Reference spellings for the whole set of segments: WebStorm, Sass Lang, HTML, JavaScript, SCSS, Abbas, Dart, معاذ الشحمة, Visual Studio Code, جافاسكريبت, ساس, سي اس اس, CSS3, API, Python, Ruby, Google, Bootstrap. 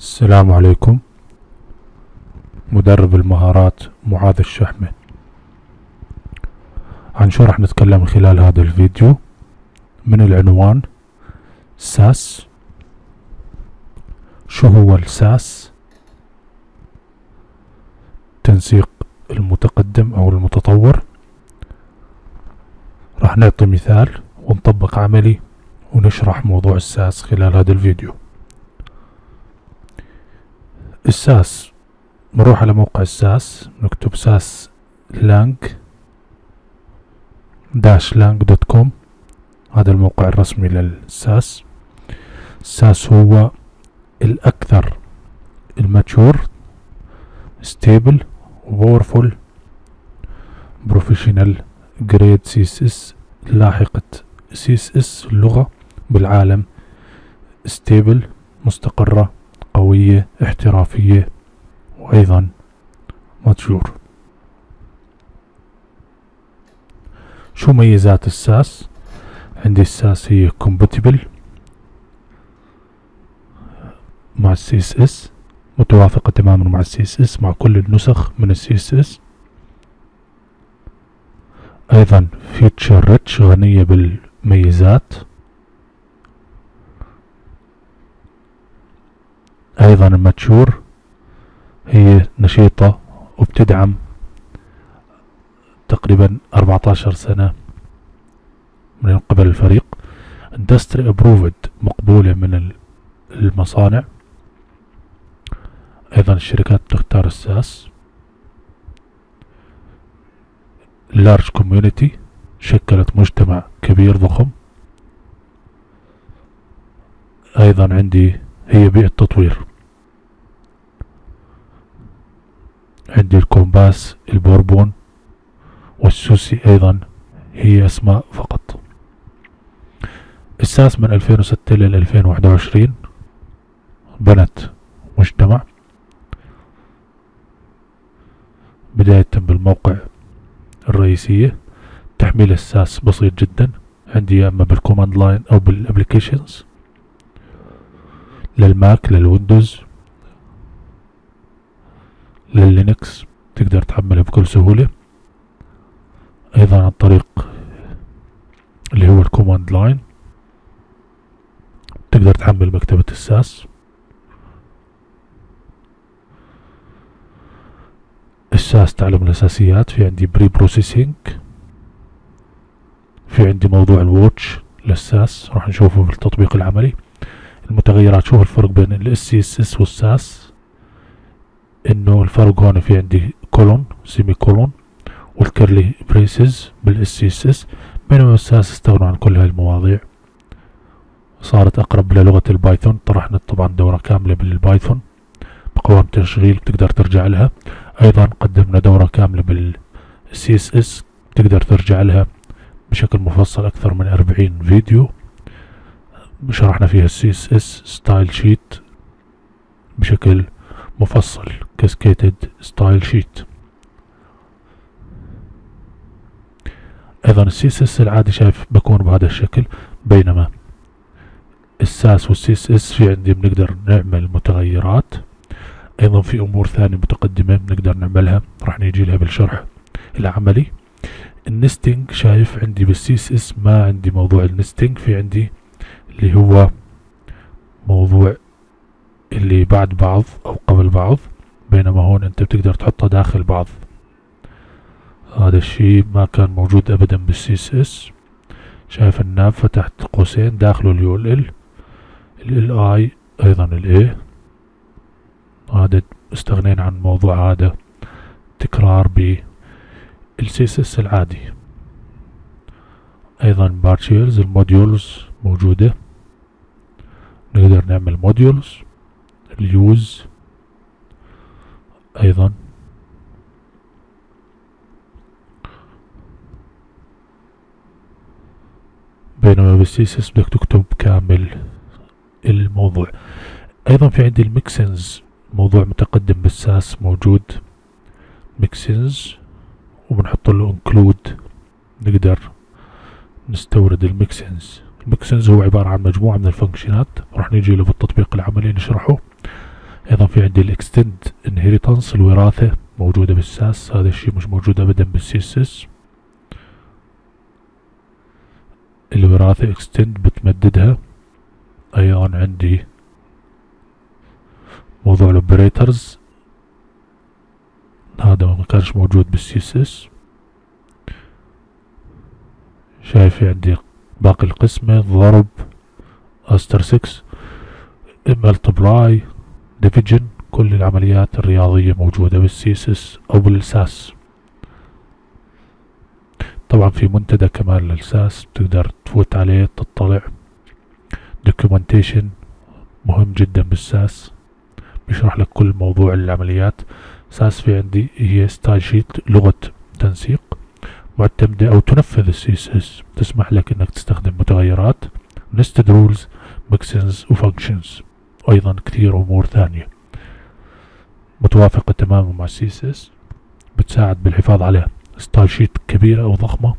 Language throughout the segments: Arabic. السلام عليكم. مدرب المهارات معاذ الشحمة. عن شو راح نتكلم خلال هذا الفيديو؟ من العنوان ساس، شو هو الساس، تنسيق المتقدم او المتطور، راح نعطي مثال ونطبق عملي ونشرح موضوع الساس خلال هذا الفيديو. الساس بنروح على موقع الساس، نكتب ساس لانج -lang.com، هذا الموقع الرسمي للساس. الساس هو الأكثر الماتشور، ستيبل، وباورفول، بروفيشنال جريد سي اس اس، لاحقة سي اس اس اللغة بالعالم، ستيبل مستقرة قوية احترافية، وأيضا ماتشور. شو ميزات الساس؟ عندي الساس هي كومباتيبل مع السي اس اس، متوافقة تماما مع السي اس اس، مع كل النسخ من السي اس اس. ايضا فيتشر ريتش، غنية بالميزات. ايضا الماتشور، هي نشيطة وبتدعم تقريبا 14 سنة من قبل الفريق. اندستري ابروفد، مقبولة من المصانع. ايضا الشركات تختار الساس. لارج كوميونيتي، شكلت مجتمع كبير ضخم. ايضا عندي هي بيئة تطوير، عندي الكومباس، البوربون، والسوسي، ايضا هي اسماء فقط. الساس من 2006 إلى 2021 بنت مجتمع. بداية بالموقع الرئيسية، تحميل الساس بسيط جدا، عندي اما بالكوماند لاين او بالابليكيشنز، للماك، للويندوز، لللينكس، تقدر تحملها بكل سهولة. ايضا عن طريق اللي هو الكوماند لاين تقدر تحمل مكتبة الساس. الساس تعلم الاساسيات، في عندي بري بروسيسنج، في عندي موضوع الواتش للساس راح نشوفه في التطبيق العملي. المتغيرات، شوف الفرق بين الاس سي اس اس والساس، انه الفرق هون في عندي كولون، سيمي كولون، والكيرلي بريسز بالاس سي اس اس، بينما الساس استغنوا عن كل هاي المواضيع، صارت اقرب للغة البايثون. طرحنا طبعا دورة كاملة بالبايثون بقوائم تشغيل، بتقدر ترجع لها. ايضا قدمنا دورة كاملة بالسي اس اس، بتقدر ترجع لها بشكل مفصل، اكثر من 40 فيديو شرحنا فيها السي اس اس ستايل شيت بشكل مفصل، كاسكيتد ستايل شيت. ايضا السي اس اس العادي شايف بكون بهذا الشكل، بينما الساس والسي اس اس في عندي بنقدر نعمل متغيرات. ايضا في امور ثانية متقدمة بنقدر نعملها، راح نيجي لها بالشرح العملي. النستنج، شايف عندي بالسي اس اس ما عندي موضوع النستنج، في عندي اللي هو موضوع اللي بعد بعض او قبل بعض، بينما هون انت بتقدر تحطها داخل بعض. هذا الشيء ما كان موجود ابدا بالسي اس اس. شايف النافة تحت قوسين، داخله اليو ال ال ال اي، ايضا الاي. هذا استغنينا عن موضوع هذا، تكرار بالسي اس اس العادي. ايضا بارشيلز، الموديولز موجودة، نقدر نعمل موديولز، اليوز. ايضا بينما بالسي اس اس بدك تكتب كامل الموضوع. ايضا في عندي الميكسنز، موضوع متقدم بالساس موجود، ميكسنز، وبنحط له انكلود، نقدر نستورد الميكسنز. الميكسنز هو عبارة عن مجموعة من الفانكشنات، راح نيجي له بالتطبيق العملي نشرحه. في عندي الاكستند انهيرتنس الوراثة موجودة بالساس، هذا الشيء مش موجود ابدا بالسي اس اس. الوراثة اكستند بتمددها. ايضا عندي موضوع الاوبريترز، هذا ما كانش موجود بالسي اس اس. شايف عندي باقي القسمة ضرب أستر 6 ملتبلاي ديفيجن، كل العمليات الرياضية موجودة بالسي اس اس أو بالساس. طبعا في منتدى كمان للساس بتقدر تفوت عليه تطلع، دوكيومنتيشن مهم جدا بالساس بيشرح لك كل موضوع العمليات. ساس في عندي هي ستايل شيت، لغة تنسيق معتمدة أو تنفذ السي اس اس، تسمح لك إنك تستخدم متغيرات nested rules ميكسنز وفانكشنز، وأيضا كثير أمور ثانية متوافقة تماما مع السي اس اس، بتساعد بالحفاظ عليها. ستايل شيت كبيرة أو ضخمة.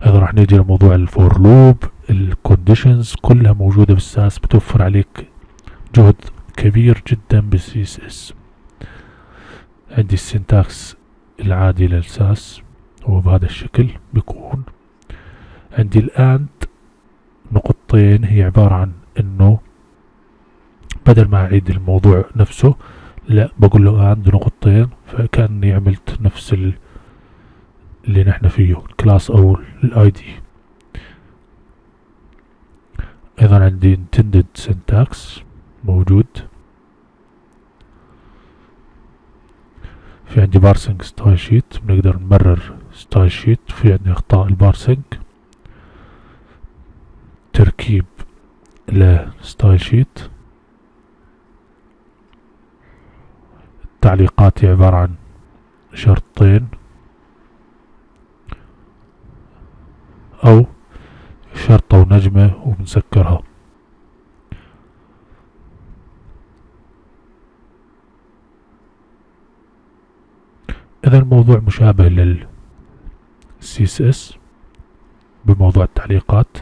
هذا راح نيجي لموضوع الفور لوب، الكونديشنز كلها موجودة بالساس، بتوفر عليك جهد كبير جدا بالسي اس اس. عندي السنتاكس العادي للساس هو بهذا الشكل بيكون. عندي الآن نقطتين، هي عبارة عن انه بدل ما اعيد الموضوع نفسه لا بقول له اند نقطتين، فكأني عملت نفس اللي نحن فيه الكلاس او الاي دي. ايضا عندي intended syntax موجود. في عندي بارسنج ستايل شيت، بنقدر نمرر ستايل شيت. في عندي اخطاء البارسنج، تركيب لستايل شيت. التعليقات هي عبارة عن شرطين او شرطة ونجمة وبنسكرها. اذا الموضوع مشابه لل CSS بموضوع التعليقات.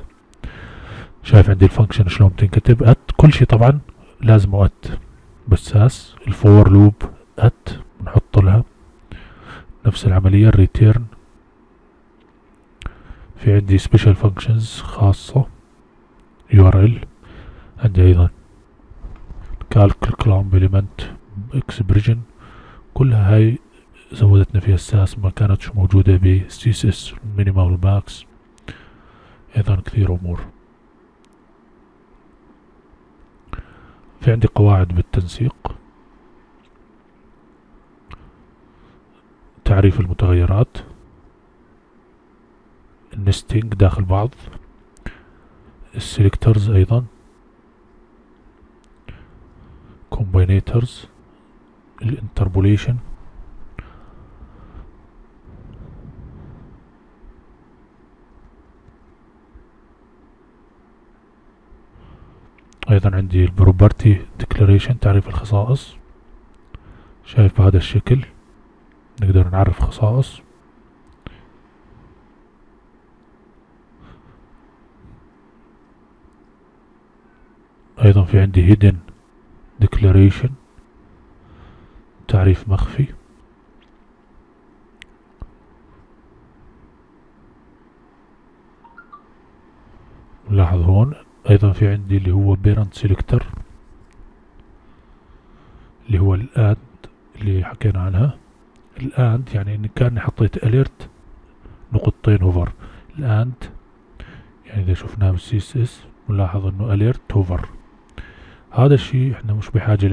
شايف عندي الفانكشن شلون بتنكتب، ات كل شيء طبعا لازم ات بالساس. الفور لوب ات بنحط لها نفس العملية. الريتيرن، في عندي سبيشال فانكشنز خاصة URL. عندي ايضا كالك كلامب اليمنت اكسبريشن، كلها هاي زودتنا فيها الساس ما كانتش موجودة بالسي اس اس. المينيما والماكس، ايضا كثير امور. في عندي قواعد بالتنسيق، تعريف المتغيرات، النستنج داخل بعض، السيلكترز، ايضا كومباينيترز، الانتربوليشن. ايضا عندي البروبرتي ديكلاريشن، تعريف الخصائص. شايف بهذا الشكل نقدر نعرف خصائص. ايضا في عندي هيدن ديكلاريشن، تعريف مخفي. نلاحظ هون ايضا في عندي اللي هو بيرنت سيلكتر، اللي هو الاد اللي حكينا عنها. الاد يعني ان كان حطيت اليرت نقطتين هوفر. الاد يعني اذا شفناها بالسي اس اس بنلاحظ انه اليرت هوفر. هذا الشيء احنا مش بحاجه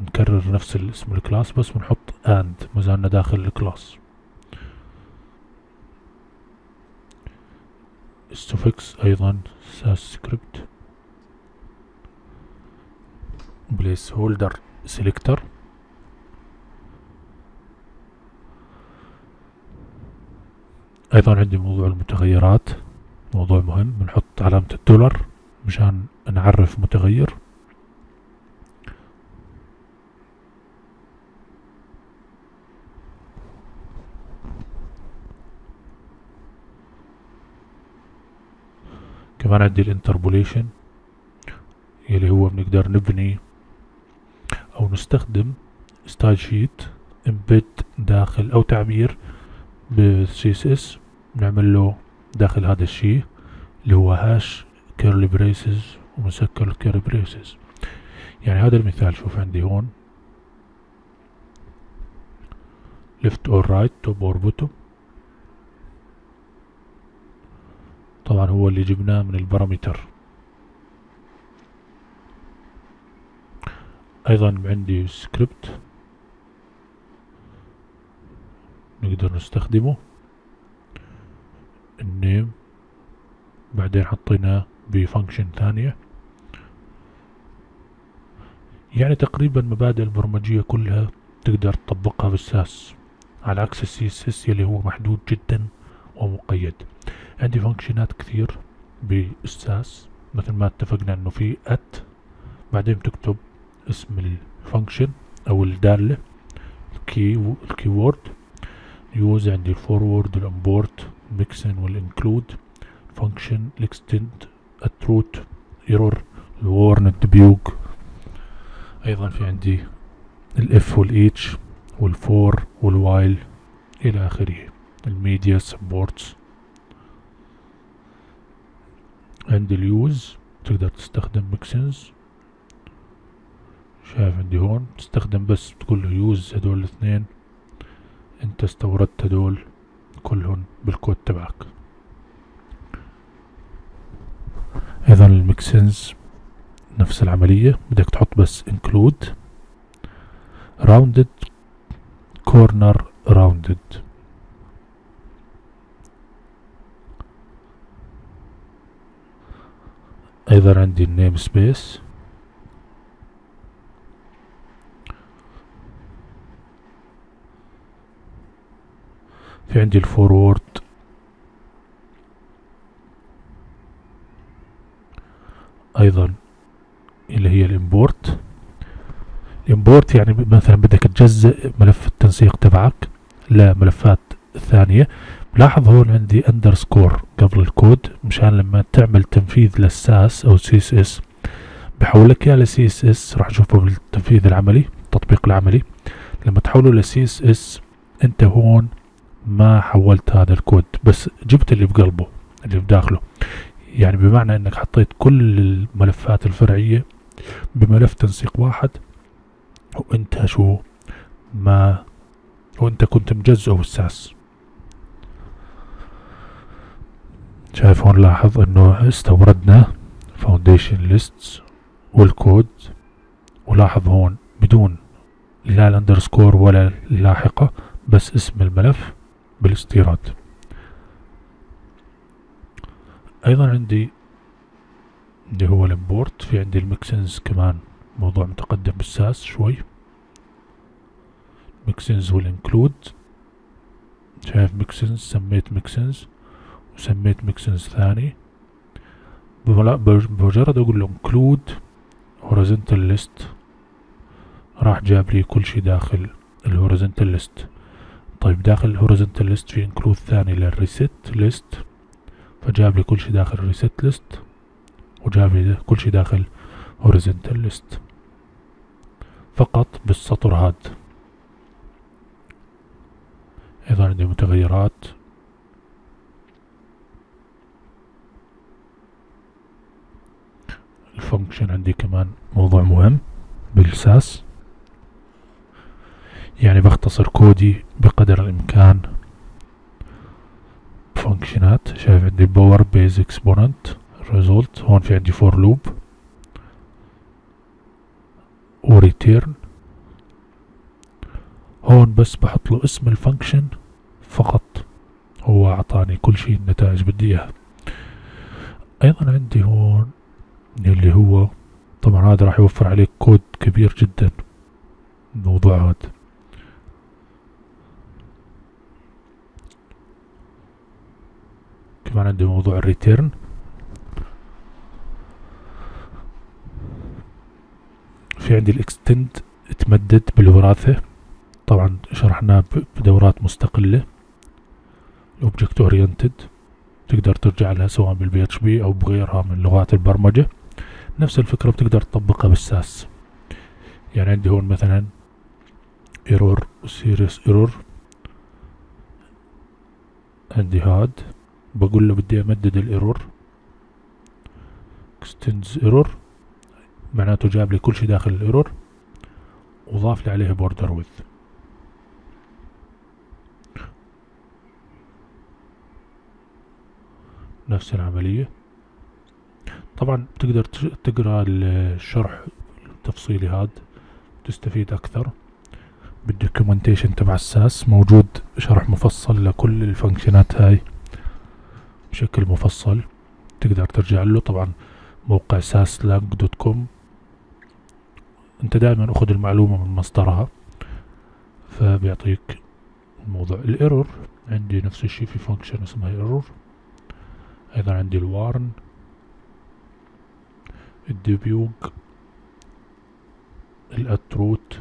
نكرر نفس اسم الكلاس، بس بنحط اند ما زالنا داخل الكلاس. السوفكس ايضا ساس سكريبت، بليس هولدر سيلكتر. ايضا عندي موضوع المتغيرات، موضوع مهم، بنحط علامة الدولار مشان نعرف متغير. كمان عندي الانتربوليشن اللي هو بنقدر نبني أو نستخدم ستايل شيت امبيد داخل أو تعبير بالسي اس اس بنعمل له داخل هذا الشيء اللي هو هاش كيرلي بريسز ومسكر الكيرلي بريسز. يعني هذا المثال شوف عندي هون left or right top or bottom، طبعا هو اللي جبناه من البارامتر. ايضا عندي سكريبت نقدر نستخدمه النيم، بعدين حطيناه بفانكشن ثانية. يعني تقريبا مبادئ البرمجية كلها تقدر تطبقها بالساس، على عكس السي اس اس اللي هو محدود جدا ومقيد. عندي فانكشنات كثير بالساس مثل ما اتفقنا انه في ات، بعدين تكتب اسم الفانكشن او الدالة الكيورد، يوز عندي الفورورد والامبورت ميكسن والانكلود فانكشن الاكستند التروت ايرور الورن الدبيوج. ايضا في عندي الاف والاتش والفور والوايل الى اخره، الميديا سبورتس. عندي اليوز تقدر تستخدم ميكسنز، شايف عندي هون تستخدم بس تقول له يوز هدول الاثنين، انت استوردت هدول كلهم بالكود تبعك. ايضا الميكسنز نفس العملية، بدك تحط بس include rounded corner rounded. ايضا عندي النيم سبيس، في عندي الفورورد ايضا اللي هي الامبورت. الامبورت يعني مثلا بدك تجزئ ملف التنسيق تبعك لملفات ثانية. لاحظ هون عندي اندرسكور قبل الكود مشان لما تعمل تنفيذ للساس او سي اس اس بحولك اياه لسي اس اس، راح تشوفه بالتنفيذ العملي التطبيق العملي. لما تحوله لسي اس اس انت هون ما حولت هذا الكود، بس جبت اللي بقلبه اللي بداخله، يعني بمعنى انك حطيت كل الملفات الفرعية بملف تنسيق واحد، وانت شو ما وانت كنت مجزئه بالساس. شايف هون لاحظ انه استوردنا فاونديشن ليستس والكود، ولاحظ هون بدون لا الاندرسكور ولا اللاحقة، بس اسم الملف بالاستيراد. ايضا عندي اللي هو الامبورت، في عندي الميكسنز كمان موضوع متقدم بالساس شوي، ميكسنز والانكلود. شايف ميكسنز سميت ميكسنز وسميت ميكسنز ثاني، بمجرد اقول له انكلود هوريزنتال ليست راح جاب لي كل شيء داخل الهوريزنتال ليست. طيب داخل الهوريزنتال ليست في انكلود ثاني للريست ليست، فجاب لي كل شيء داخل الريست ليست، وجاب لي كل شيء داخل هوريزنتال ليست فقط بالسطر هاد. ايضا عندي متغيرات، الفانكشن عندي كمان موضوع مهم بالساس. يعني بختصر كودي بقدر الامكان فانكشنات. شايف عندي باور بيز اكسبوننت ريزولت، هون في عندي فور لوب وريتيرن. هون بس بحط له اسم الفانكشن فقط، هو اعطاني كل شيء النتائج بدي اياها. ايضا عندي هون اللي هو طبعا هذا راح يوفر عليك كود كبير جدا الموضوع هذا. كمان عندي موضوع الريتيرن، في عندي الاكستند تمدد بالوراثة، طبعا شرحناه بدورات مستقلة. الاوبجكت اورينتد تقدر ترجع لها سواء بالبي اتش بي او بغيرها من لغات البرمجة، نفس الفكرة بتقدر تطبقها بالساس. يعني عندي هون مثلا ايرور سيريس ايرور، عندي هاد بقول له بدي امدد الايرور اكستندز ايرور، معناته جاب لي كل شيء داخل الايرور وضاف لي عليه بوردر ويدث. نفس العملية طبعا، بتقدر تقرا الشرح التفصيلي هاد تستفيد اكثر. بالدوكيومنتيشن تبع الساس موجود شرح مفصل لكل الفانكشنات هاي بشكل مفصل، تقدر ترجع له. طبعا موقع sasslang.com، انت دائما اخذ المعلومة من مصدرها فبيعطيك الموضوع. الايرور عندي نفس الشيء، في فانكشن اسمها ايرور، ايضا عندي الوارن، الديبيوج، الاتروت،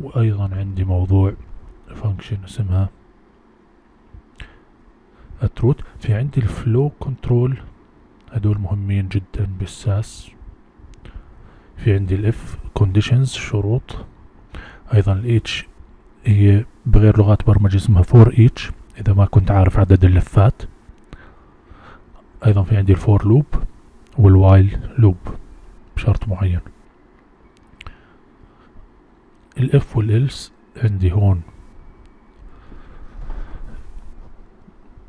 وايضا عندي موضوع فانكشن اسمها اتروت. في عندي الفلو كنترول، هدول مهمين جدا بالساس. في عندي الاف كونديشنز، شروط، ايضا الاتش هي بغير لغات برمجة اسمها فور اتش اذا ما كنت عارف عدد اللفات، ايضا في عندي الفور لوب والوايل لوب بشرط معين. الاف والالس عندي هون،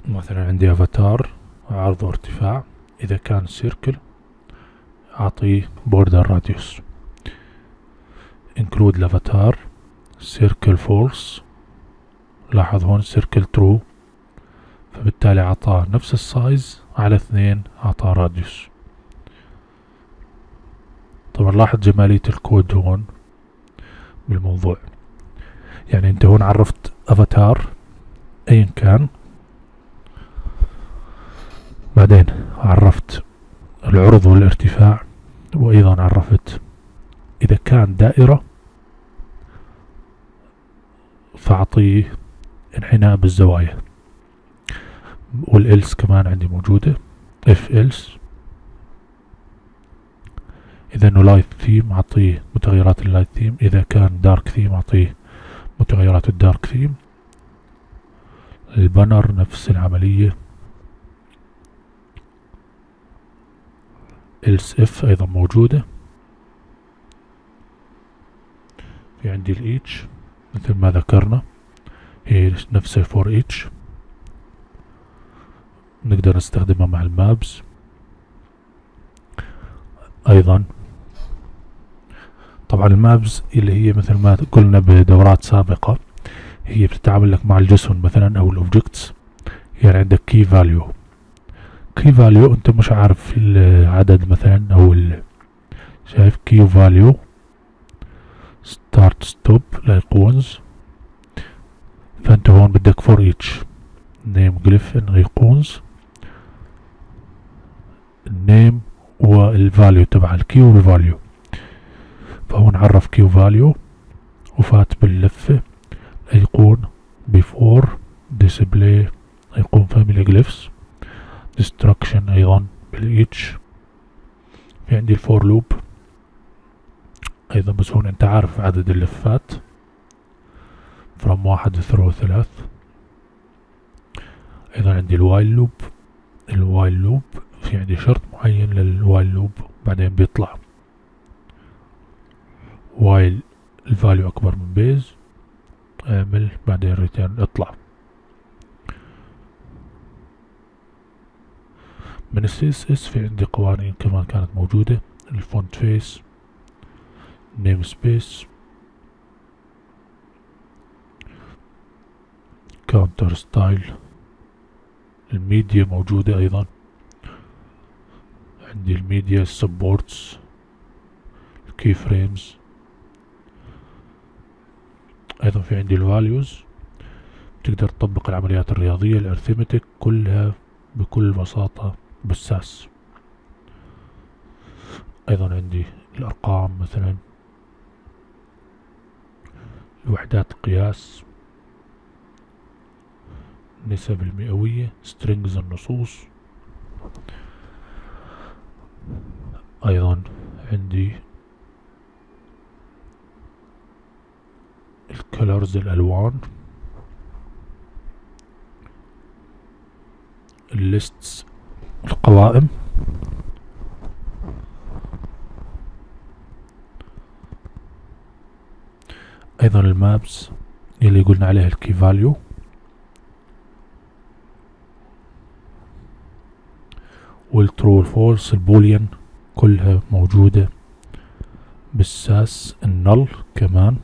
مثلا عندي افاتار عرض وارتفاع، اذا كان سيركل اعطيه بوردر راديوس، انكلود الافاتار، سيركل فولس، لاحظ هون سيركل ترو، فبالتالي اعطاه نفس السايز على 2، اعطاه راديوس. طبعا لاحظ جمالية الكود هون بالموضوع، يعني انت هون عرفت افاتار ايا كان، بعدين عرفت العرض والارتفاع، وايضا عرفت اذا كان دائرة فاعطيه انحناء بالزوايا، والإلس كمان عندي موجودة اف إلس. اذا انه لايت ثيم اعطيه متغيرات اللايت ثيم، اذا كان دارك ثيم اعطيه متغيرات الدارك ثيم. البانر نفس العملية، إلس اف ايضا موجودة. في عندي الاتش مثل ما ذكرنا هي نفسها فور اتش، نقدر نستخدمها مع المابس. ايضا طبعا المابس اللي هي مثل ما قلنا بدورات سابقة هي بتتعامل لك مع الجسون مثلا او الاوبجكتس، يعني عندك كي فاليو، كي فاليو انت مش عارف العدد مثلا او شايف كي فاليو ستارت ستوب الايقونز، فانت هون بدك فور ايتش نيم جليف الايقونز النيم والفاليو تبع الكي والفاليو، فهون عرف كيو فاليو وفات باللفة ايقون بيفور ديسبلاي ايقون فاميلي جليفز ديستركشن ايضا بالاتش. في عندي الفور لوب ايضا، بس هون انت عارف عدد اللفات from 1 through 3. ايضا عندي الوايل لوب، الوايل لوب في عندي شرط معين للوايل لوب، بعدين بيطلع وايل الفاليو اكبر من بيز اعمل بعدين ريتيرن اطلع. من السي اس اس في عندي قوانين كمان كانت موجودة، الفونت فيس، نيم سبيس، كاونتر ستايل، الميديا موجودة ايضا، عندي الميديا، السبورتس، الكي فريمز، ايضا في عندي الفاليوز. تقدر تطبق العمليات الرياضية الارثمتك كلها بكل بساطة بالساس. ايضا عندي الارقام مثلا، الوحدات القياس، النسب المئوية، سترينجز النصوص. ايضا عندي كلرز الالوان، الليستس القوائم، ايضا المابس اللي قلنا عليها الكي فاليو، والترو والفولس، البوليان كلها موجودة بالساس. النل كمان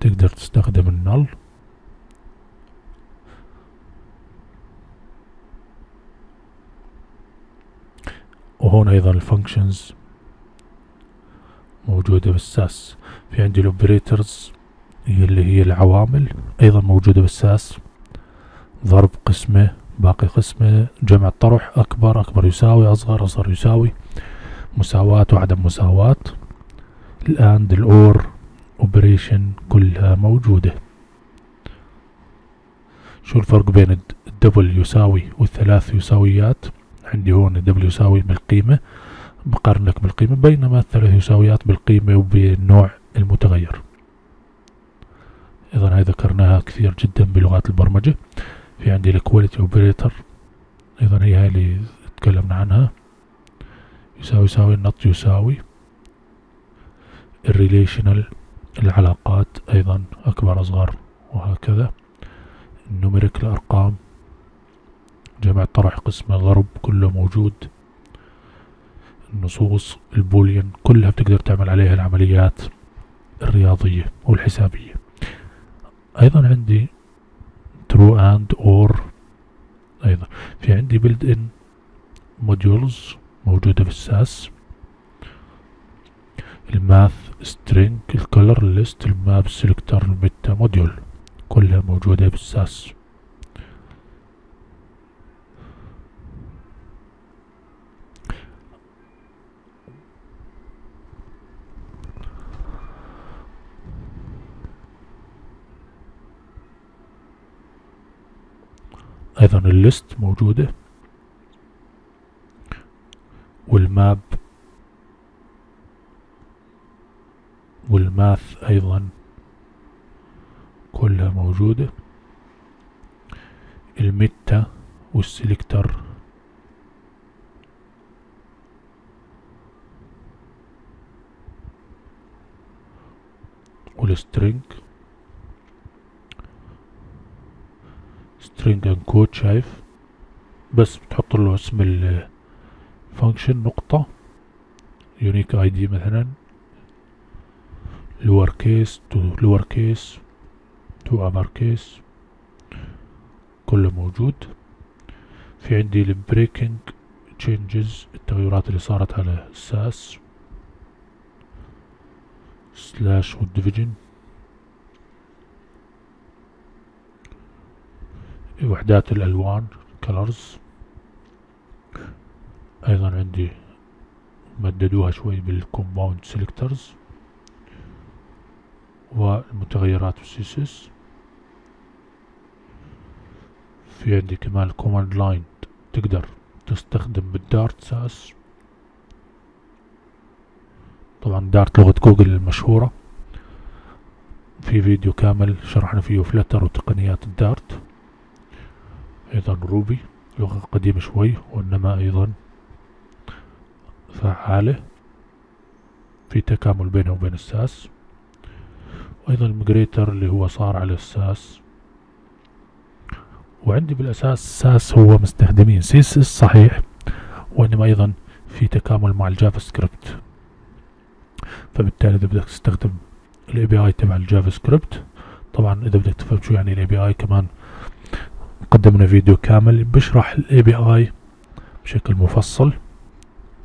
تقدر تستخدم النل، وهون ايضا الفانكشنز موجودة بالساس. في عندي الاوبريترز اللي هي العوامل ايضا موجودة بالساس، ضرب قسمة باقي قسمة، جمع الطرح، اكبر اكبر يساوي، اصغر اصغر يساوي، مساواة وعدم مساواة، الاند الاور اوبريشن كلها موجودة. شو الفرق بين الدبل يساوي والثلاث يساويات؟ عندي هون الدبل يساوي بالقيمة بقارنك بالقيمة، بينما الثلاث يساويات بالقيمة وبالنوع المتغير. اذا هاي ذكرناها كثير جدا بلغات البرمجة. في عندي الكواليتي اوبريتر، ايضا هي هاي اللي تكلمنا عنها، يساوي يساوي النط يساوي، الريليشنال العلاقات ايضا اكبر اصغر وهكذا، النوميريك الارقام، جمع طرح قسمة ضرب كله موجود، النصوص البوليان كلها بتقدر تعمل عليها العمليات الرياضية والحسابية. ايضا عندي true and or، ايضا في عندي built in modules موجودة في الساس، الماث، string، الcolor، list، الماب، selector، الميتا موديول كلها موجودة في الساس. ايضا الليست موجودة، والماب، والماث ايضا كلها موجودة، الميتا والسيلكتر، والسترينج، string and code. شايف بس بتحط له اسم الفانكشن، نقطة، يونيك اي دي مثلا، لور كيس تو لور كيس تو ابر كيس كله موجود. في عندي البريكنج تشينجز، التغيرات اللي صارت على الساس، سلاش والديفيجن، وحدات الالوان كلرز، ايضا عندي مددوها شوي بالكومباوند سيلكترز، والمتغيرات السي اس اس. في عندي كمان الكوماند لاين تقدر تستخدم بالدارت ساس، طبعا دارت لغة جوجل المشهورة، في فيديو كامل شرحنا فيه فلتر وتقنيات الدارت. ايضا روبي لغة قديمة شوي وانما ايضا فعالة، في تكامل بينه وبين الساس، وايضا الميجريتر اللي هو صار على الساس. وعندي بالاساس الساس هو مستخدمين سي اس اس صحيح، وانما ايضا في تكامل مع الجافا سكريبت، فبالتالي اذا بدك تستخدم الاي بي اي تبع الجافا سكريبت، طبعا اذا بدك تفهم شو يعني الاي بي اي كمان قدمنا فيديو كامل بشرح الاي بي اي بشكل مفصل،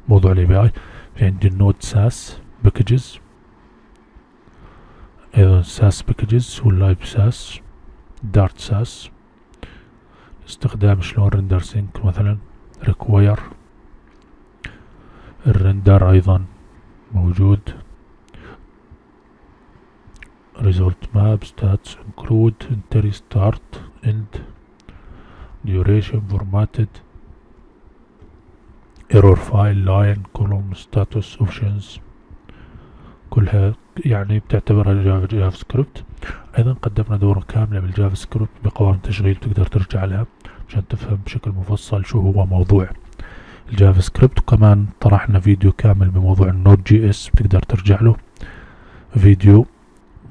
موضوع الاي بي اي. في عندي النود ساس باكجز، ايضا ساس باكجز، واللايف ساس، دارت ساس، استخدام شلون رندر سينك مثلا، ريكواير، الرندر ايضا موجود، ريزولت ماب، ستاتس، انكلود، انتري، ستارت، اند، duration، formatted، error file، line، column، status، options، كلها يعني بتعتبرها جافا سكريبت. ايضا قدمنا دورة كاملة بالجافا سكريبت بقوائم تشغيل، تقدر ترجع لها عشان تفهم بشكل مفصل شو هو موضوع الجافا سكريبت. وكمان طرحنا فيديو كامل بموضوع النود جي اس، بتقدر ترجع له فيديو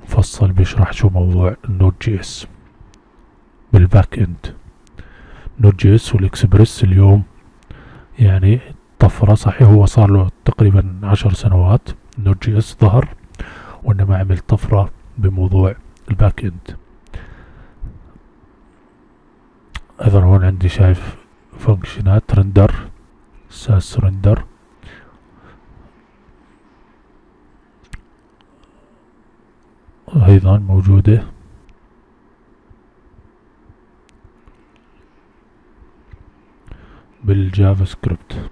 مفصل بيشرح شو موضوع النود جي اس بالباك اند. نود جي اس والاكسبرس اليوم يعني طفرة، صحيح هو صار له تقريبا 10 سنوات نود جي اس ظهر، وانما عمل طفرة بموضوع الباك اند. اذا هون عندي شايف فانكشنات رندر، ساس رندر، ايضا موجودة بالجافا سكريبت.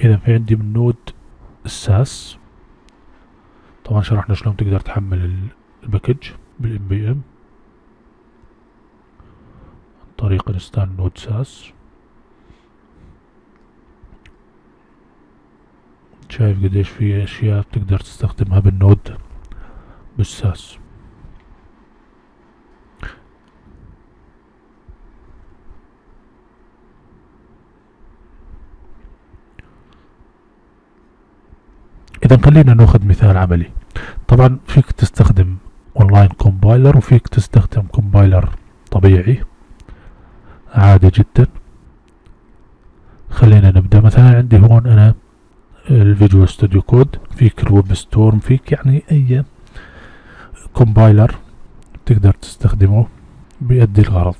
اذا في عندي من نود الساس، طبعا شرحنا شلون تقدر تحمل الباكج بالام بي ام عن طريق انستان نود ساس. شايف قديش في اشياء بتقدر تستخدمها بالنود بالساس. إذا خلينا ناخذ مثال عملي. طبعا فيك تستخدم اونلاين كومبايلر، وفيك تستخدم كومبايلر طبيعي عادي جدا. خلينا نبدأ. مثلا عندي هون أنا الفيجوال ستوديو كود، فيك الويب ستورم، فيك يعني أي كومبايلر تقدر تستخدمه بيأدي الغرض.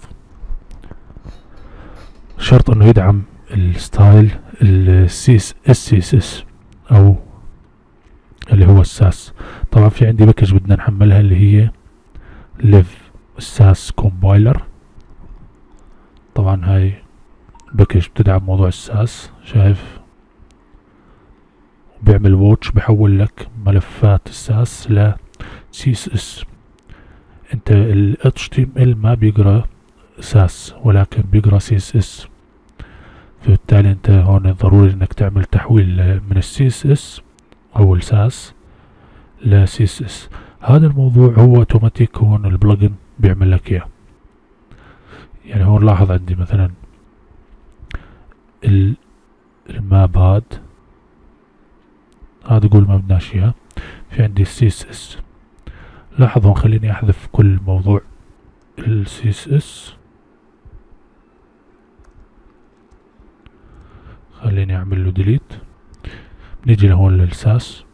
شرط إنه يدعم الستايل SCSS أو اللي هو الساس. طبعا في عندي باكج بدنا نحملها اللي هي ليف ساس كومبايلر. طبعا هاي باكج بتدعم موضوع الساس، شايف بيعمل ووتش، بحول لك ملفات الساس ل CSS. انت ال HTML ما بيقرا ساس ولكن بيقرا CSS، فبالتالي انت هون ضروري انك تعمل تحويل من CSS او الساس ل CSS. هذا الموضوع هو اوتوماتيك، هون البلجن بيعمل لك اياه. يعني هون لاحظ عندي مثلا الماب هذا قول ما بدناش اياه، في عندي CSS. لاحظ هون خليني احذف كل موضوع CSS، خليني اعمل له ديليت. نيجي لهون للساس.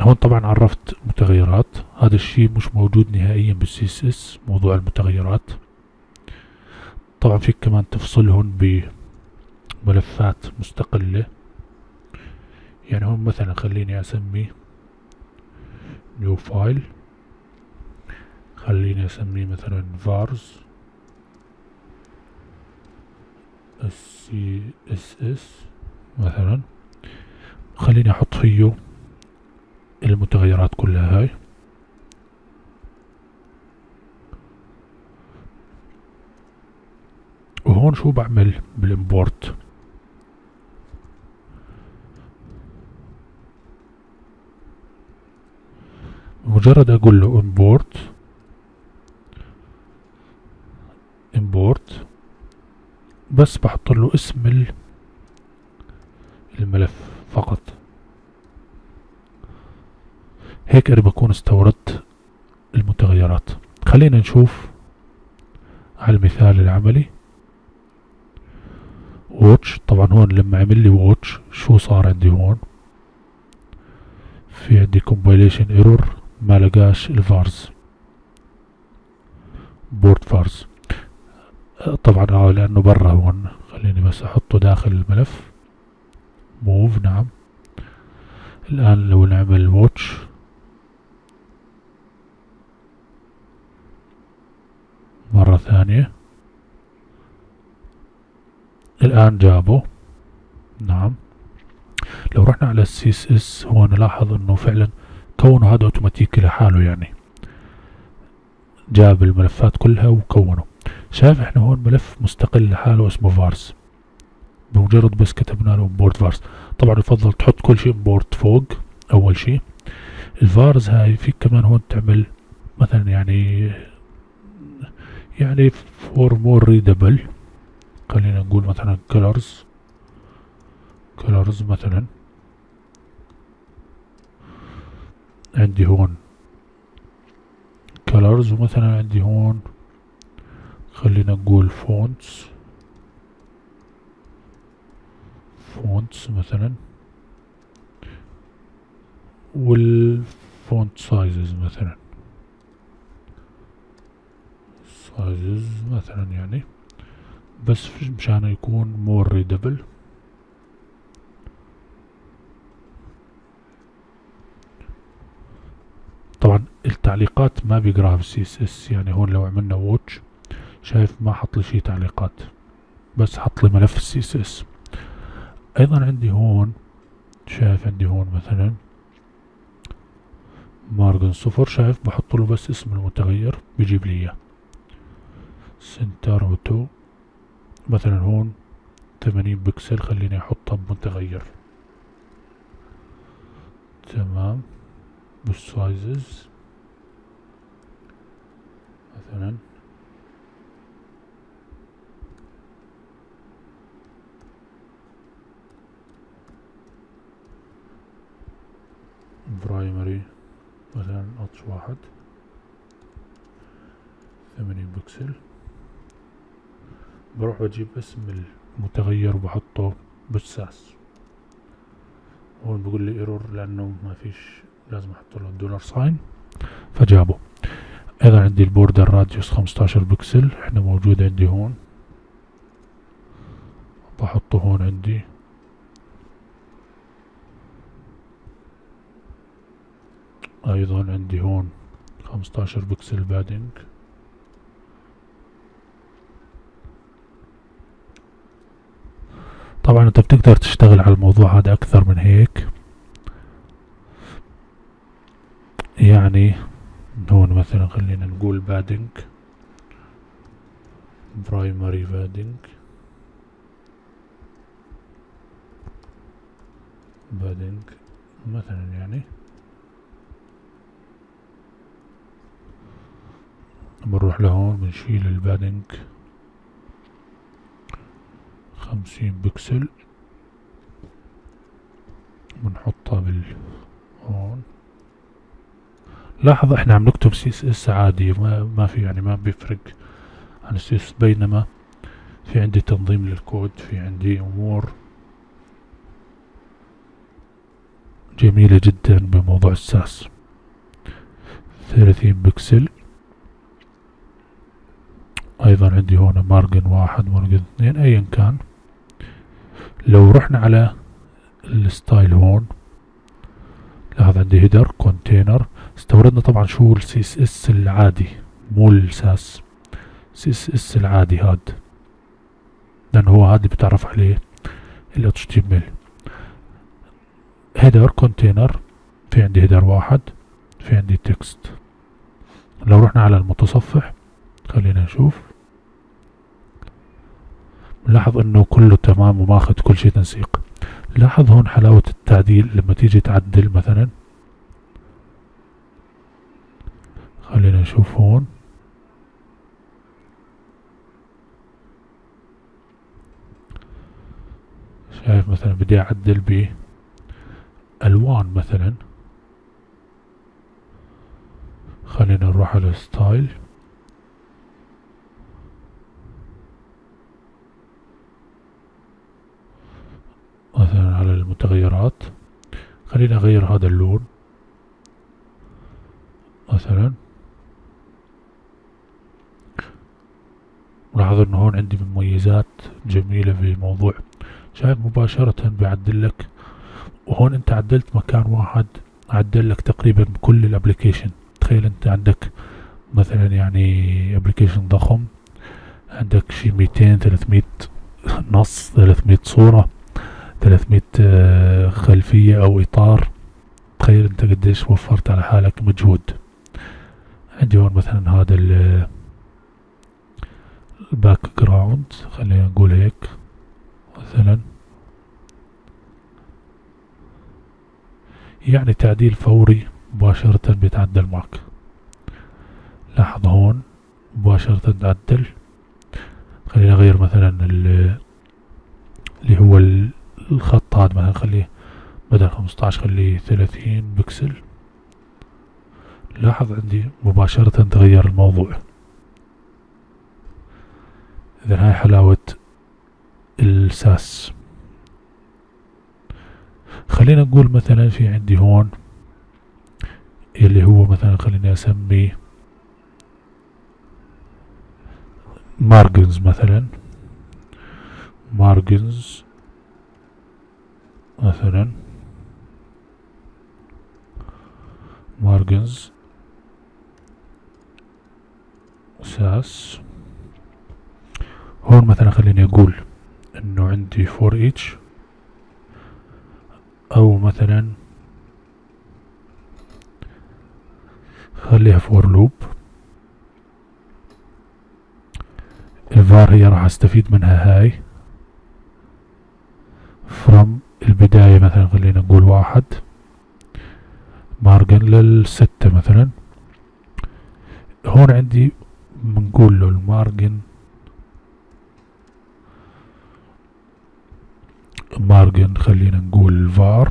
هون طبعا عرفت متغيرات، هذا الشيء مش موجود نهائيا بالسي اس اس موضوع المتغيرات. طبعا فيك كمان تفصلهم بملفات مستقلة. يعني هون مثلا خليني اسميه نيو فايل، خليني اسميه مثلا فارز SCSS مثلا، خليني احط فيه المتغيرات كلها هاي. وهون شو بعمل بالامبورت، مجرد اقول له import بس بحط له اسم الملف فقط. هيك بكون استوردت المتغيرات. خلينا نشوف على المثال العملي واتش. طبعا هون لما عمل لي واتش شو صار عندي هون، في عندي compilation error ما لقاش الفارز بورت فارز. طبعا لانه برا هون، خليني بس احطه داخل الملف موف. نعم الان لو نعمل واتش مرة ثانية الان جابه. نعم لو رحنا على السي اس اس هون نلاحظ انه فعلا كونه هذا اوتوماتيكي لحاله، يعني جاب الملفات كلها وكونه. شايف احنا هون ملف مستقل لحاله اسمه فارس بمجرد بس كتبنا له امبورت فارس. طبعا يفضل تحط كل شيء امبورت فوق اول شيء. الفارس هاي فيك كمان هون تعمل مثلا يعني فور مور ريدبل، خلينا نقول مثلا كلرز مثلا عندي هون كلرز، ومثلا عندي هون خلينا نقول فونتس مثلا، والفونت سايزز مثلا يعني بس مشان يكون مور ريدبل. طبعا التعليقات ما بيقراها بالسي اس اس، يعني هون لو عملنا واتش شايف ما حط لي شي تعليقات، بس حط لي ملف السي اس اس. ايضا عندي هون شايف عندي هون مثلا مارجن صفر، شايف بحط له بس اسم المتغير بيجيب لي اياه. سنتر وتو مثلا هون 80 بكسل، خليني احطها بمتغير تمام. بالسايزز مثلا برايمري مثلا نقص 1 80 بكسل، بروح بجيب اسم المتغير وبحطه بالساس. هون بقول لي ايرور لانه ما فيش، لازم احط له الدولار ساين فجابه. ايضا عندي البوردر راديوس 15 بكسل، احنا موجود عندي هون، بحطه هون عندي ايضا هون 15 بكسل بادنج. طبعا انت بتقدر تشتغل على الموضوع هذا اكثر من هيك، يعني هون مثلا خلينا نقول بادنج برايمري بادنج مثلا بنروح لهون بنشيل البادنج 50 بكسل، بنحطها هون. لاحظ احنا عم نكتب سي اس اس عادي، ما في ما بيفرق عن السي اس، بينما في عندي تنظيم للكود، في عندي امور جميلة جدا بموضوع الساس. 30 بكسل، ايضا عندي هون مارجن 1 مارجن 2 ايا كان. لو رحنا على الستايل هون لاحظ عندي هيدر كونتينر، استوردنا طبعا شو السي اس اس العادي مو الساس، سي اس اس العادي هاد، لان هو هاد بتعرف عليه ال HTML. هيدر كونتينر في عندي هيدر 1، في عندي تكست. لو رحنا على المتصفح خلينا نشوف، نلاحظ انه كله تمام وماخذ كل شيء تنسيق. لاحظ هون حلاوة التعديل، لما تيجي تعدل مثلا خلينا نشوف هون شايف مثلا بدي اعدل بألوان مثلا، خلينا نروح على ستايل مثلا على المتغيرات، خلينا اغير هذا اللون مثلا. ولاحظ انه هون عندي مميزات جميلة في موضوع، شايف مباشرة بعدل لك، وهون انت عدلت مكان واحد عدل لك تقريبا كل الابليكيشن. تخيل انت عندك مثلا ابليكيشن ضخم، عندك شي 200 300 نص، 300 صورة، 300 خلفية أو إطار. تخيل أنت قديش وفرت على حالك مجهود. عندي هون مثلا هذا الباك جراوند، خلينا نقول هيك مثلا، يعني تعديل فوري مباشرة بيتعدل معك. لاحظ هون مباشرة نعدل. خلينا نغير مثلا اللي هو الخط هذا، مثلا خليه بدل 15 خليه 30 بكسل. لاحظ عندي مباشرة تغير الموضوع. إذن هاي حلاوة الساس. خلينا نقول مثلا في عندي هون اللي هو مثلا خليني اسميه مارجنز، مثلا مارجنز مثلا مارجنز ساس. هون مثلا خليني اقول انه عندي فور ايتش، او مثلا خليها فور لوب. الفار هي راح استفيد منها هاي فروم البداية. مثلا خلينا نقول واحد مارجن للستة مثلا. هون عندي بنقول له المارجن مارجن، خلينا نقول var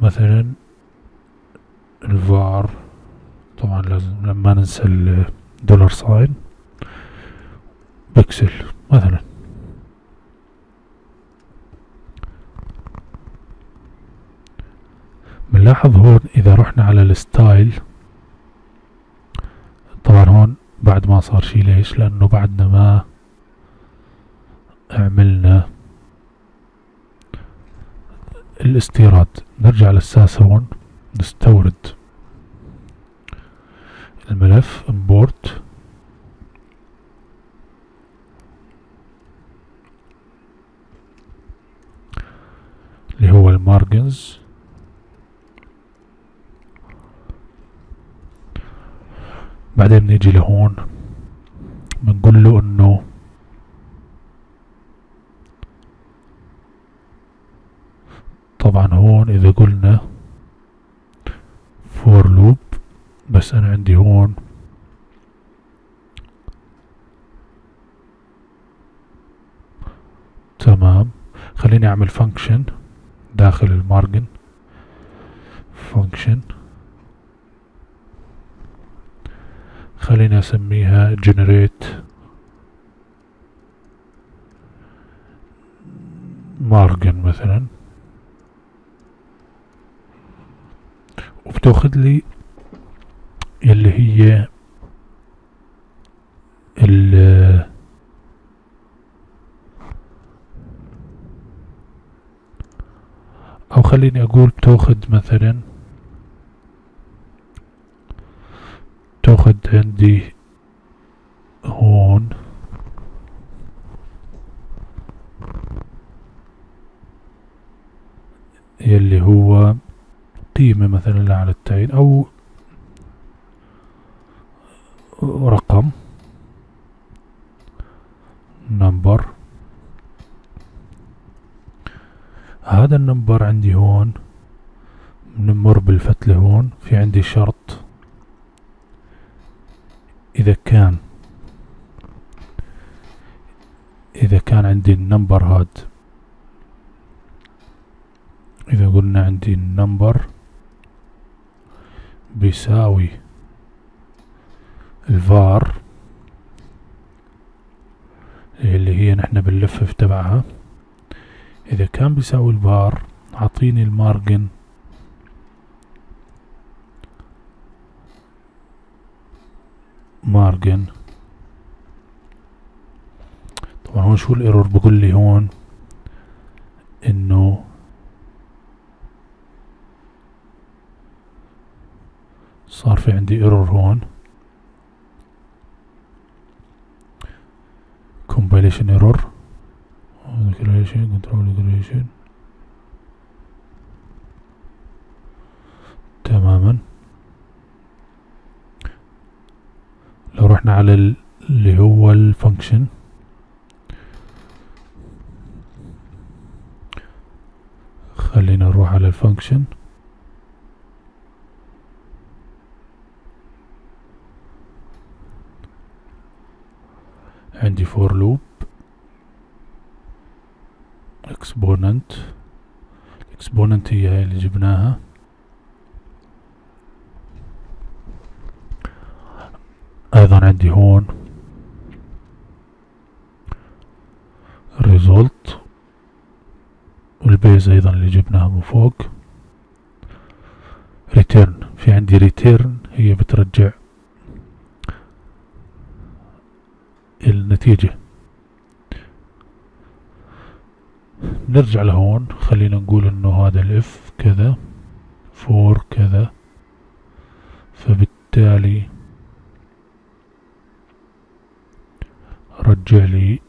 مثلا. الvar طبعا لازم لما ننسى الدولار ساين بكسل مثلا. بنلاحظ هون اذا رحنا على الستايل، طبعا هون بعد ما صار شي. ليش؟ لانه بعدنا ما عملنا الاستيراد. نرجع للساس هون، نستورد الملف import. اللي هو المارجنز بعدين نيجي لهون بنقول له انه طبعا هون اذا قلنا فور لوب، بس انا عندي هون تمام. خليني اعمل فانكشن داخل المارجن، فانكشن خلينا اسميها generate margin مثلا، وبتاخذ لي اللي هي او خليني اقول بتاخذ مثلا، تاخذ عندي هون يلي هو قيمة مثلا على التعيين او رقم نمبر. هذا النمبر عندي هون بنمر بالفتلة. هون في عندي شرط إذا كان عندي النمبر هاد، إذا قلنا عندي النمبر بيساوي الفار اللي هي نحن بنلفف تبعها. إذا كان بيساوي الفار عطيني المارجن مارجن. طبعا هون شو الايرور؟ بقول لي هون انه صار في عندي ايرور هون compilation error control تماما. لو رحنا على اللي هو الفانكشن. خلينا نروح على الفانكشن. عندي فور لوب، اكسبوننت. الاكسبوننت هي اللي جبناها. ايضا عندي هون ريزولت، والبيز ايضا اللي جبناها من فوق. ريتيرن، في عندي ريتيرن هي بترجع النتيجة. نرجع لهون، خلينا نقول انه هذا الاف كذا فور كذا، فبالتالي رجع لي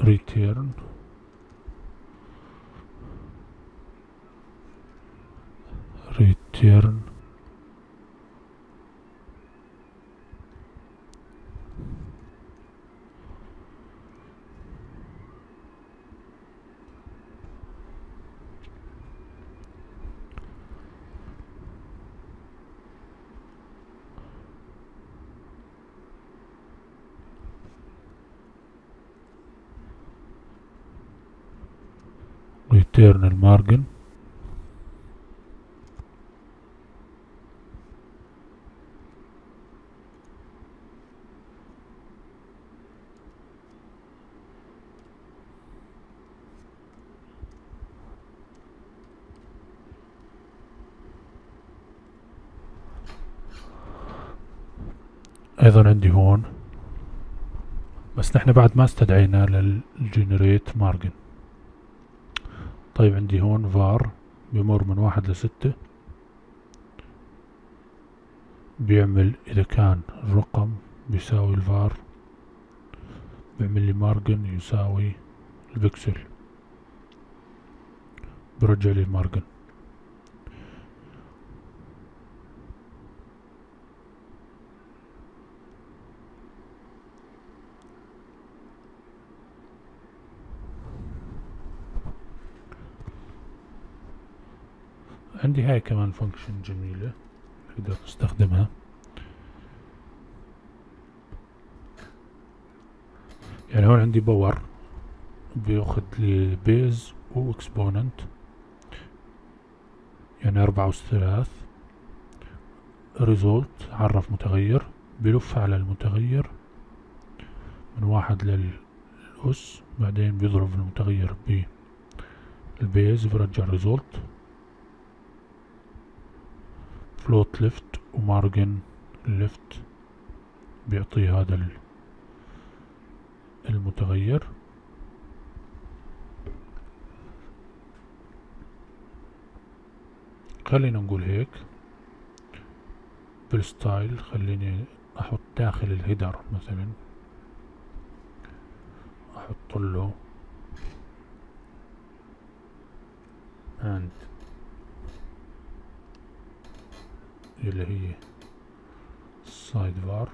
return return المارجن. ايضا عندي هون، بس نحن بعد ما استدعينا للجنريت مارجن. طيب عندي هون var بيمر من 1 ل 6، بيعمل اذا كان الرقم بيساوي الvar بيعمل لي مارجن يساوي البكسل، برجع لي المارجن. عندي هاي كمان فانكشن جميلة نقدر نستخدمها، يعني هون عندي باور بياخد لي بيز واكسبوننت، يعني 4 و 3. ريزولت عرف متغير، بلف على المتغير من 1 للأس، بعدين بيضرب المتغير بالبيز برجع ريزولت. فلوت ليفت ومارجن ليفت بيعطي هذا المتغير. خلينا نقول هيك بالستايل، خليني احط داخل الهيدر مثلا، احط له and اللي هي سايد بار،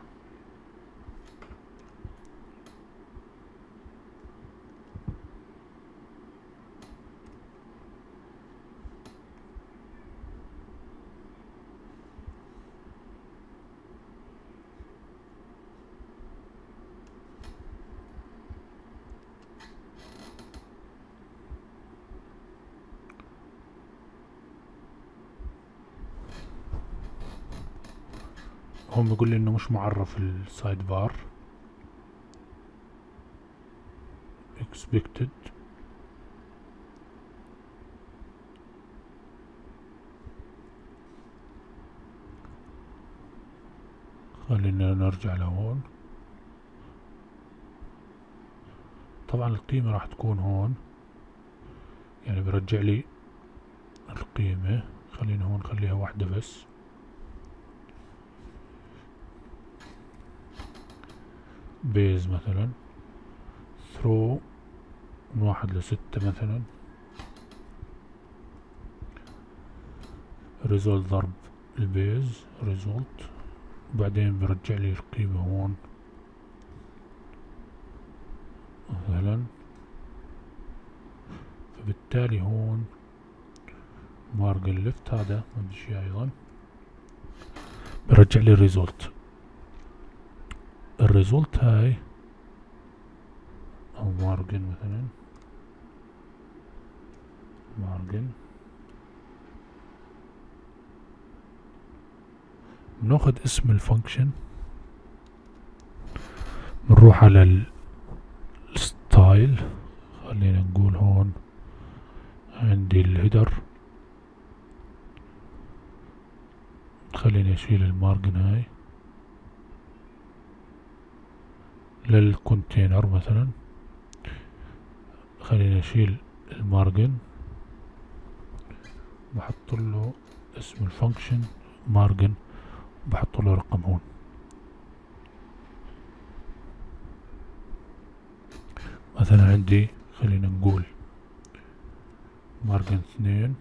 هم يقول لي انه مش معرف السايد بار expected. خلينا نرجع لهون، طبعا القيمة راح تكون هون، يعني برجع لي القيمة. خلينا هون نخليها 1 بس، بيز مثلا ثرو من 1 ل 6 مثلا، ريزولت ضرب البيز ريزولت وبعدين برجع لي القيمة هون مثلا، فبالتالي هون مارج الليفت هذا نفس الشيء ايضا برجع لي الريزولت. الريزولت هاي او مارجن مثلا، مارجن بناخذ اسم الفانكشن، بنروح على الستايل، خلينا نقول هون عندي الهيدر، خليني اشيل المارجن هاي للكونتينر مثلا، خليني اشيل المارجن بحط له اسم الفانكشن مارجن بحط له رقم هون. مثلا عندي خلينا نقول مارجن 2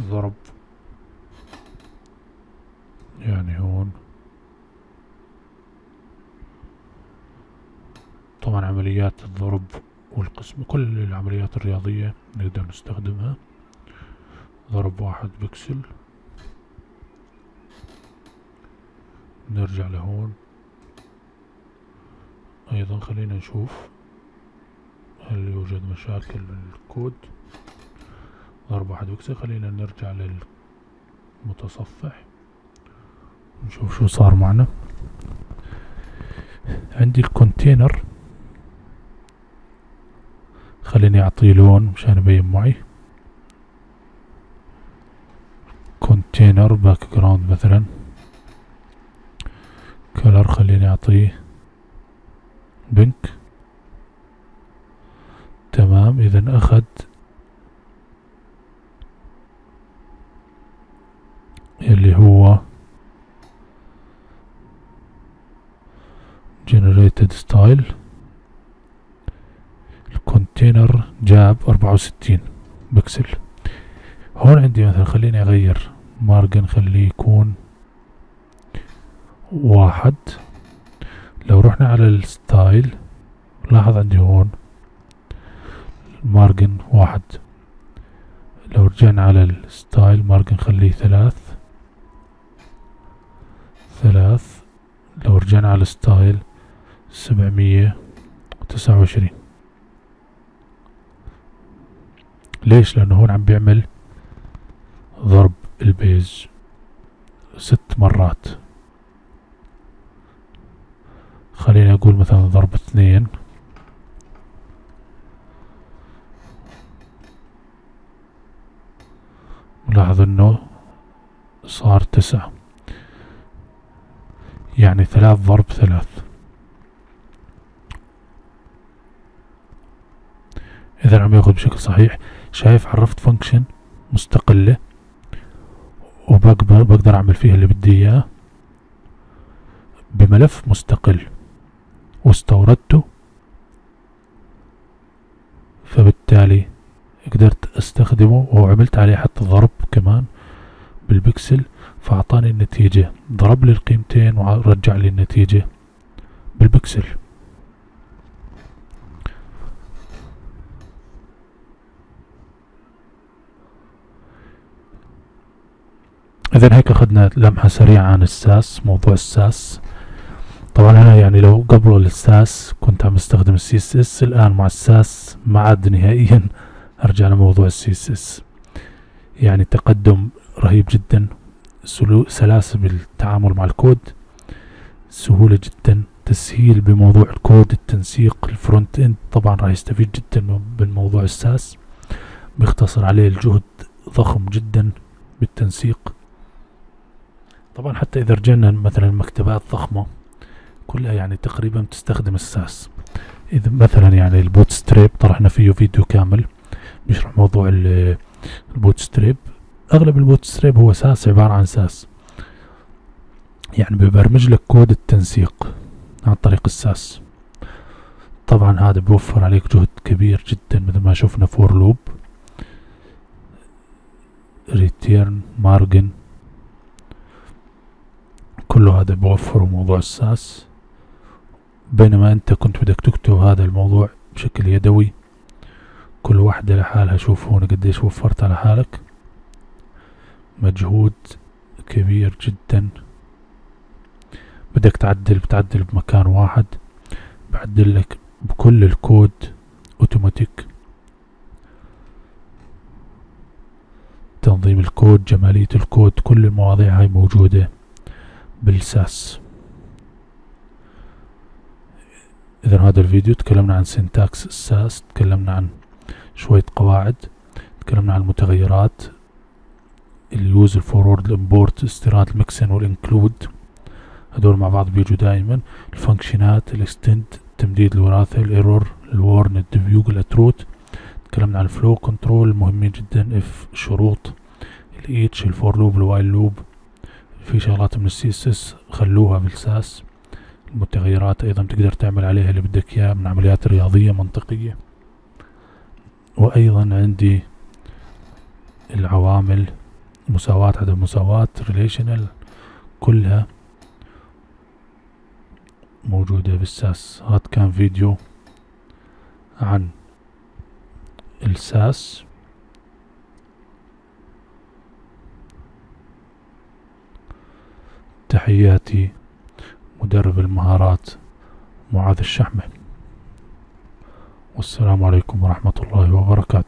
ضرب يعني هون، طبعا عمليات الضرب والقسم كل العمليات الرياضية نقدر نستخدمها، ضرب 1 بكسل، نرجع لهون ايضا خلينا نشوف هل يوجد مشاكل بالكود، ضرب 1 بكسل، خلينا نرجع للمتصفح نشوف شو صار معنا. عندي الكونتينر خليني اعطيه لون مشان يبين معي، كونتينر باك جراوند مثلا، كلر خليني اعطيه بنك. تمام، اذا اخذ اللي هو generated style الكونتينر جاب 64 بكسل. هون عندي مثلا خليني اغير مارجن خليه يكون 1. لو رحنا على الستايل لاحظ عندي هون مارجن 1، لو رجعنا على الستايل مارجن خليه 3، لو رجعنا على الستايل 729. ليش؟ لأنه هون عم بيعمل ضرب البيز 6 مرات. خليني أقول مثلا ضرب 2 ولاحظ إنه صار 9، يعني 3 ضرب 3. إذا عم ياخذ بشكل صحيح. شايف عرفت فانكشن مستقلة وبقدر أعمل فيها اللي بدي إياه بملف مستقل واستوردته، فبالتالي قدرت أستخدمه وعملت عليه حتى ضرب كمان بالبكسل، فأعطاني النتيجة، ضرب لي القيمتين ورجع لي النتيجة بالبكسل. إذن هيك أخذنا لمحة سريعة عن الساس، موضوع الساس. طبعا أنا يعني لو قبل الساس كنت عم استخدم السي اس اس، الآن مع الساس ما عاد نهائيا أرجع لموضوع السي اس اس. يعني تقدم رهيب جدا، سلاسة بالتعامل مع الكود، سهولة جدا، تسهيل بموضوع الكود، التنسيق، الفرونت اند طبعا راح يستفيد جدا من موضوع الساس، بيختصر عليه الجهد ضخم جدا بالتنسيق. طبعا حتى اذا رجعنا مثلا مكتبات ضخمة كلها يعني تقريبا بتستخدم الساس. اذا مثلا يعني البوتستريب طرحنا فيه فيديو كامل بيشرح موضوع البوتستريب، اغلب البوتستريب هو ساس، عبارة عن ساس، يعني ببرمج لك كود التنسيق عن طريق الساس. طبعا هذا بيوفر عليك جهد كبير جدا مثل ما شفنا، فور لوب، ريتيرن، مارجن، كل هذا بوفره موضوع الساس. بينما انت كنت بدك تكتب هذا الموضوع بشكل يدوي كل واحدة لحالها. شوف هون قديش وفرت على حالك مجهود كبير جدا. بدك تعدل بتعدل بمكان واحد، بعدل لك بكل الكود اوتوماتيك، تنظيم الكود، جمالية الكود، كل المواضيع هاي موجودة بالساس. اذا هذا الفيديو تكلمنا عن سنتاكس الساس، تكلمنا عن شوية قواعد، تكلمنا عن المتغيرات، اليوز، الفورورد، الامبورت، استيراد، المكسن والانكلود، هدول مع بعض بيجوا دائما، الفانكشنات، الاكستند، تمديد الوراثة، الايرور، الورن، الديبيوج، الاتروت. تكلمنا عن الفلو كنترول مهمين جدا، اف، الشروط، الاتش، الفور لوب، الوايل لوب، في شغلات من السي اس اس خلوها بالساس. المتغيرات ايضا تقدر تعمل عليها اللي بدك اياه من عمليات رياضية منطقية. وايضا عندي العوامل، مساواة، عدم مساواة، ريليشنال، كلها موجودة بالساس. هذا كان فيديو عن الساس. تحياتي مدرب المهارات معاذ الشحمة، والسلام عليكم ورحمة الله وبركاته.